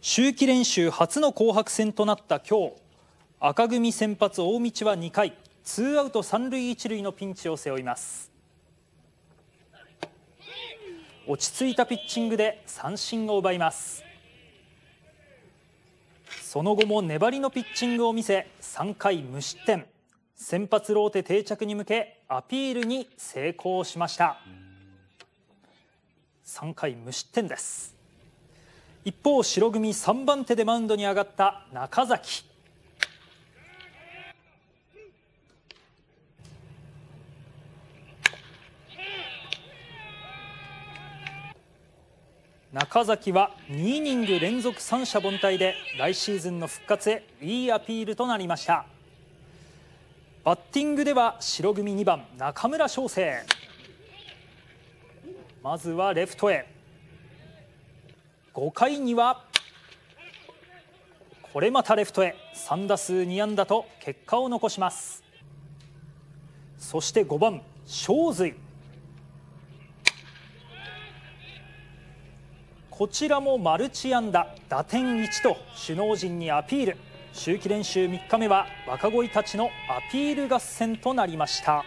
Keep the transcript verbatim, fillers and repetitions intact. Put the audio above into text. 秋季練習初の紅白戦となった今日、赤組先発大道はにかいツーアウト三塁一塁のピンチを背負います。落ち着いたピッチングで三振を奪います。その後も粘りのピッチングを見せ、さんかい無失点。先発ローテ定着に向けアピールに成功しました。さんかい無失点です。一方、白組さんばん手でマウンドに上がった中崎。中崎はにイニング連続三者凡退で来シーズンの復活へいいアピールとなりました。バッティングでは白組にばん中村奨成。まずはレフトへ。ごかいにはこれまたレフトへさん打数に安打と結果を残します。そしてごばん正瑞。こちらもマルチ安打、打点いちと首脳陣にアピール。秋季練習みっかめは若鯉たちのアピール合戦となりました。